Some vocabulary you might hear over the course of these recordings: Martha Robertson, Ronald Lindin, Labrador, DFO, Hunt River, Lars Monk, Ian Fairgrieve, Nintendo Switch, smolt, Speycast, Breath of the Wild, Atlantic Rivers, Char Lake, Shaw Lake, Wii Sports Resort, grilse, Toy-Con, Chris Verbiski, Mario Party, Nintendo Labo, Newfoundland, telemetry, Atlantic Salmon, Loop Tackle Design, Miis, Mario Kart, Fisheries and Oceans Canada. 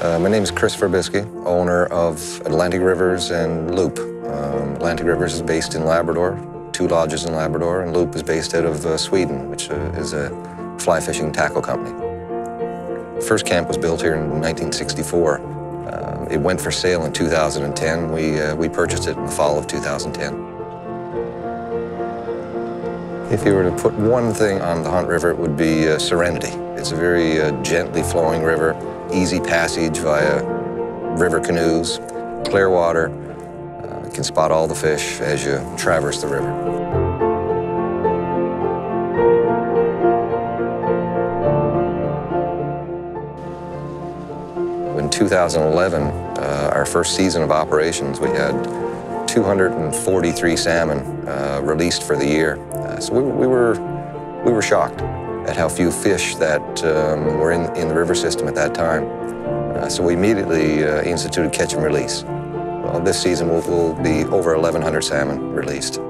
My name is Chris Verbiski, owner of Atlantic Rivers and Loop. Atlantic Rivers is based in Labrador, 2 lodges in Labrador, and Loop is based out of Sweden, which is a fly fishing tackle company. The first camp was built here in 1964. It went for sale in 2010. We purchased it in the fall of 2010. If you were to put one thing on the Hunt River, it would be serenity. It's a very gently flowing river, easy passage via river canoes, clear water. You can spot all the fish as you traverse the river. In 2011, our first season of operations, we had 243 salmon released for the year. So we were shocked at how few fish that were in the river system at that time. So we immediately instituted catch and release. Well, this season we'll be over 1,100 salmon released.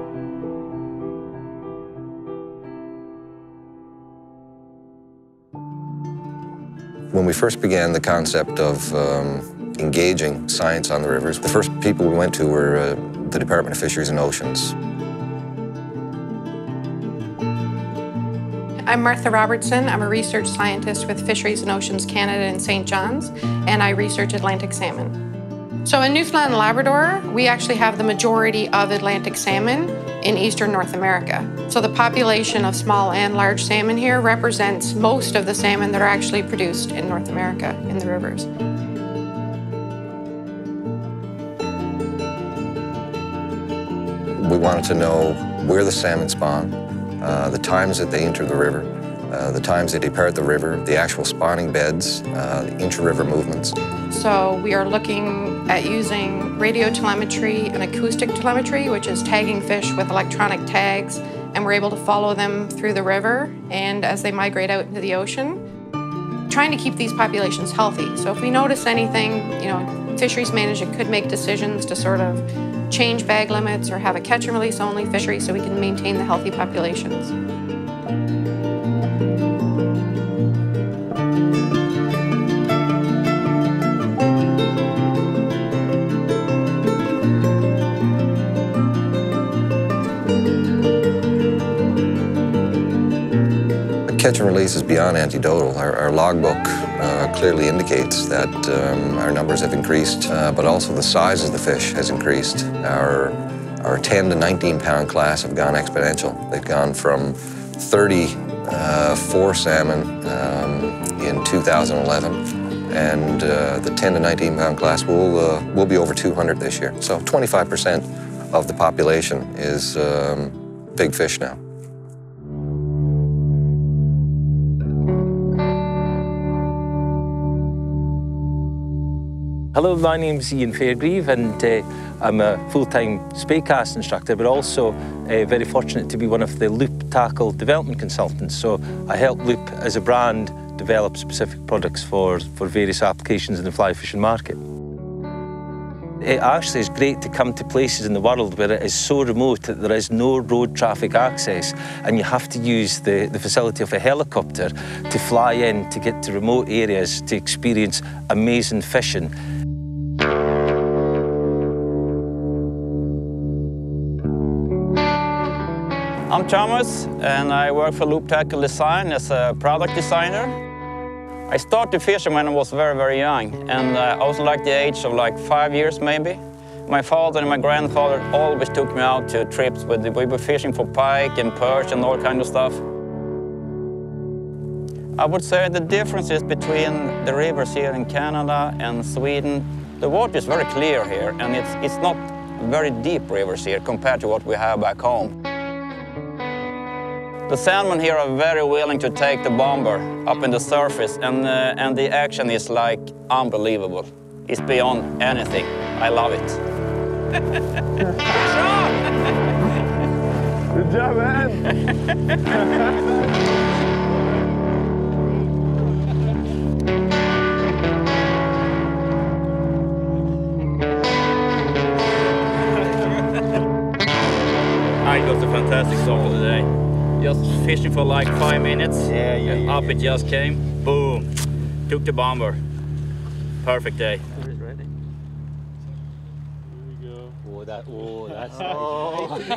When we first began the concept of engaging science on the rivers, the first people we went to were the Department of Fisheries and Oceans. I'm Martha Robertson. I'm a research scientist with Fisheries and Oceans Canada in St. John's, and I research Atlantic salmon. So in Newfoundland and Labrador, we actually have the majority of Atlantic salmon in eastern North America. So the population of small and large salmon here represents most of the salmon that are actually produced in North America in the rivers. We wanted to know where the salmon spawn, the times that they enter the river, the times they depart the river, the actual spawning beds, the intra-river movements. So we are looking at using radio telemetry and acoustic telemetry, which is tagging fish with electronic tags, and we're able to follow them through the river and as they migrate out into the ocean, trying to keep these populations healthy. So if we notice anything, you know, fisheries management could make decisions to sort of change bag limits or have a catch and release only fishery so we can maintain the healthy populations. Catch and release is beyond anecdotal. Our logbook clearly indicates that our numbers have increased, but also the size of the fish has increased. Our 10 to 19 pound class have gone exponential. They've gone from 34 salmon in 2011, and the 10 to 19 pound class will be over 200 this year. So 25% of the population is big fish now. Hello, my name's Ian Fairgrieve and I'm a full-time Speycast instructor, but also very fortunate to be one of the Loop Tackle development consultants. So I help Loop as a brand develop specific products for various applications in the fly fishing market. It actually is great to come to places in the world where it is so remote that there is no road traffic access and you have to use the facility of a helicopter to fly in to get to remote areas to experience amazing fishing. I'm Thomas and I work for Loop Tackle Design as a product designer. I started fishing when I was very, very young, and I was like the age of like 5 years maybe. My father and my grandfather always took me out to trips where we were fishing for pike and perch and all kind of stuff. I would say the differences between the rivers here in Canada and Sweden, the water is very clear here, and it's not very deep rivers here compared to what we have back home. The salmon here are very willing to take the bomber up in the surface, and the action is like unbelievable. It's beyond anything. I love it. Good job, man. I got a fantastic song today. Just fishing for like 5 minutes. Yeah, yeah, yeah. Up it just came. Boom. Took the bomber. perfect day. Oh, that's nice.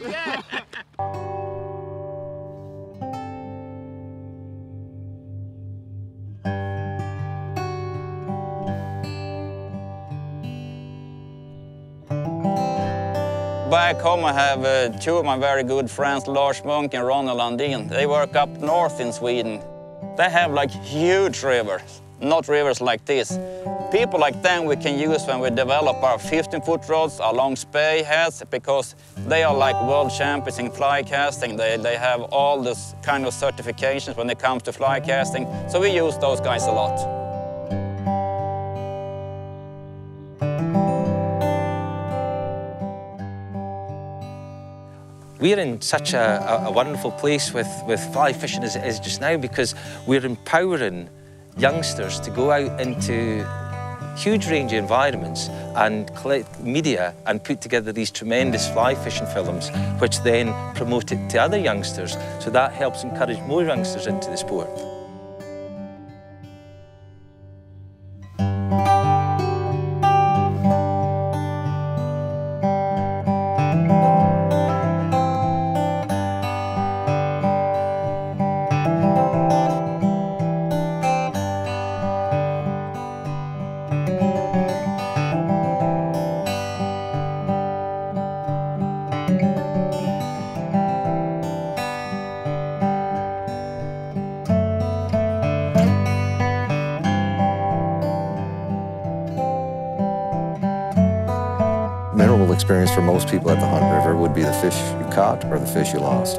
Yeah. Back home I have two of my very good friends, Lars Monk and Ronald Lindin. They work up north in Sweden. They have like huge rivers, not rivers like this. People like them we can use when we develop our 15-foot rods along Speycast, because they are like world champions in fly casting. They have all this kind of certifications when it comes to fly casting, so we use those guys a lot. We're in such a wonderful place with fly fishing as it is just now, because we're empowering youngsters to go out into huge range of environments and collect media and put together these tremendous fly fishing films, which then promote it to other youngsters, so that helps encourage more youngsters into the sport. Experience for most people at the Hunt River would be the fish you caught or the fish you lost.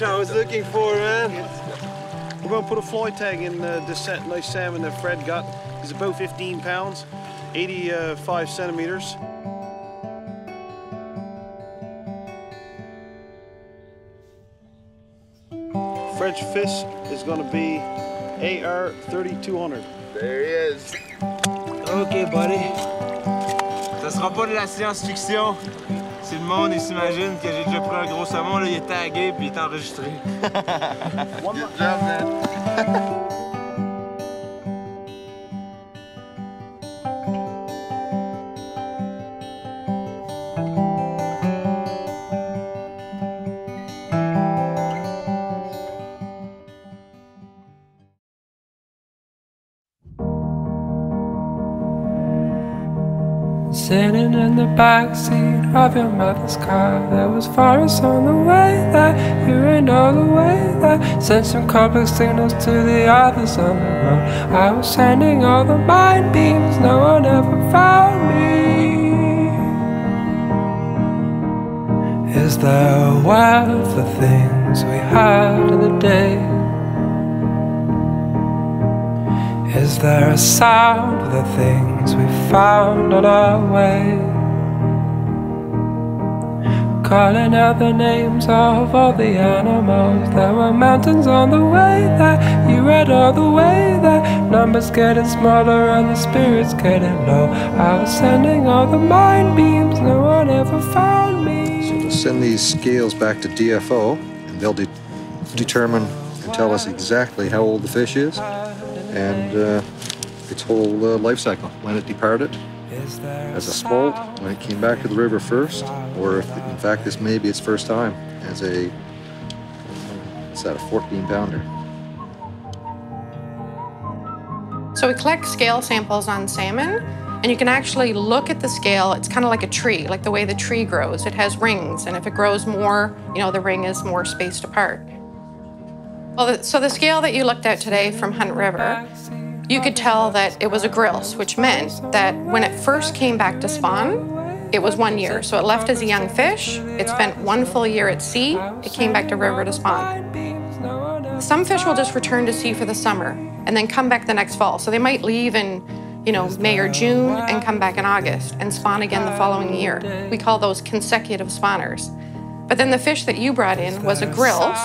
I was looking for, man. We're going to put a fly tag in the nice salmon that Fred got. He's about 15 pounds, 85 centimeters. French fish is going to be AR 3200. There he is. Okay, buddy. Ça sera pas de la science-fiction. Si le monde s'imagine que j'ai déjà pris un gros saumon, là, il est tagué puis il est enregistré. One more job, man. Sitting in the backseat of your mother's car, there was forest on the way that you ran all the way that sent some complex signals to the others on the road. I was sending all the mind beams, no one ever found me. Is there a word for things we heard in the day? Is there a sound of the things we found on our way? Calling out the names of all the animals. There were mountains on the way that you read all the way that numbers getting smaller and the spirits getting low. I was sending all the mind beams, no one ever found me. So we'll send these scales back to DFO and they'll determine and tell us exactly how old the fish is and its whole life cycle, when it departed as a smolt, when it came back to the river first, or if in fact this may be its first time as a, what's that, a 14-pounder. So we collect scale samples on salmon, and you can actually look at the scale. It's kind of like a tree, like the way the tree grows. It has rings, and if it grows more, you know, the ring is more spaced apart. Well, so the scale that you looked at today from Hunt River, you could tell that it was a grilse, which meant that when it first came back to spawn, It was 1 year, so it left as a young fish. It spent one full year at sea. It came back to river to spawn. Some fish will just return to sea for the summer and then come back the next fall. So they might leave in, you know, May or June and come back in August and spawn again the following year. We call those consecutive spawners. But then the fish that you brought in was a grilse.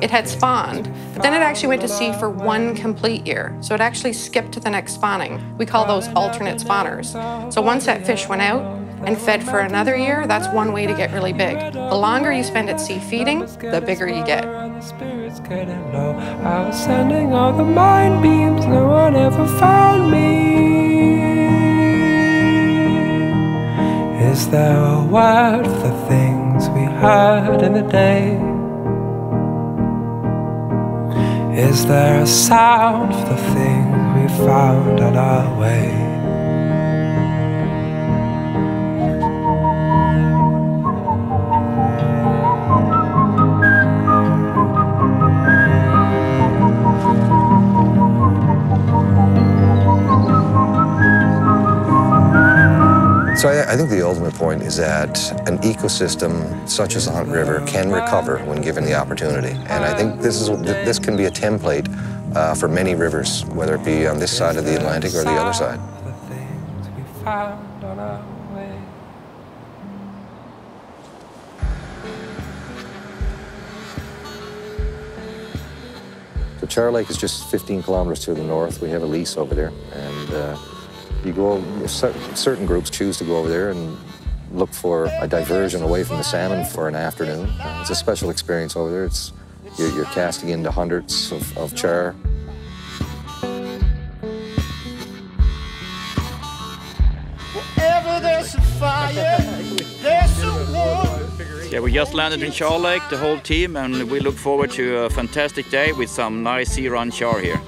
It had spawned, but then it actually went to sea for one complete year. So it actually skipped to the next spawning. We call those alternate spawners. So once that fish went out and fed for another year, that's one way to get really big. The longer you spend at sea feeding, the bigger you get. I was sending all the mind beams, no one ever found me. Is there a word for things we heard in the day? Is there a sound for the thing we found on our way? So I think the ultimate point is that an ecosystem such as the Hunt River can recover when given the opportunity. And I think this can be a template for many rivers, whether it be on this side of the Atlantic or the other side. So Char Lake is just 15 kilometers to the north. We have a lease over there, and you go, certain groups choose to go over there and look for a diversion away from the salmon for an afternoon. It's a special experience over there. It's, you're casting into hundreds of char. Wherever there's a fire, there's a war. Yeah, we just landed in Shaw Lake, the whole team, and we look forward to a fantastic day with some nice sea-run char here.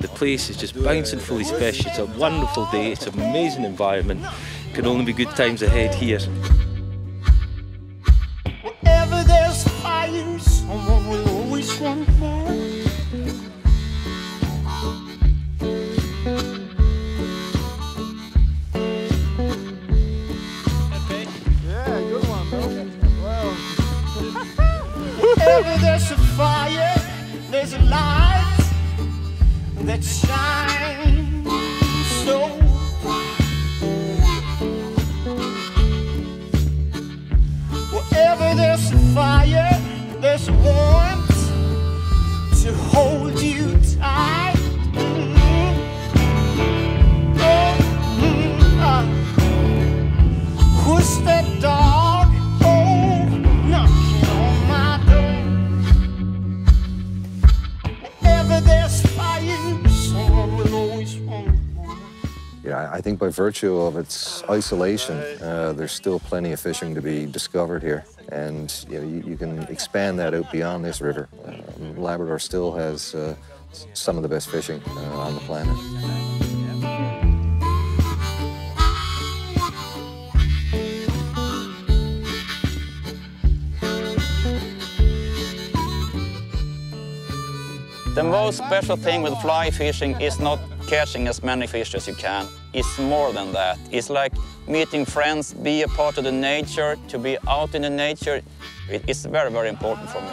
The place is just bouncing full of fish. It's a wonderful day, it's an amazing environment. Can only be good times ahead here. Wherever there's fire, someone will always want more. Yeah, good one, bro. Well. Wherever there's a fire, there's a light that shines so wherever there's a fire, there's a warmth to hold you tight. Who's that dog? Oh, knocking on my door. Wherever there's fire. Yeah, I think by virtue of its isolation, there's still plenty of fishing to be discovered here. And you know, you can expand that out beyond this river. Labrador still has some of the best fishing on the planet. The most special thing with fly fishing is not catching as many fish as you can. It's more than that. It's like meeting friends, be a part of the nature, to be out in the nature. It's very, very important for me.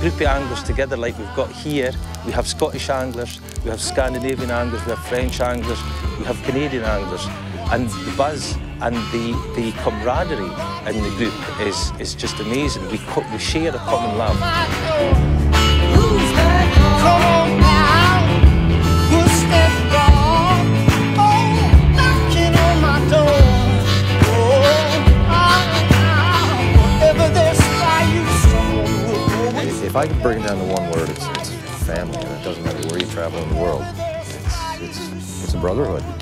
Group of anglers together like we've got here. We have Scottish anglers, we have Scandinavian anglers, we have French anglers, we have Canadian anglers. And the buzz and the camaraderie in the group is just amazing. We share a common love. If I could bring it down to one word, it's family, and it doesn't matter where you travel in the world. It's a brotherhood.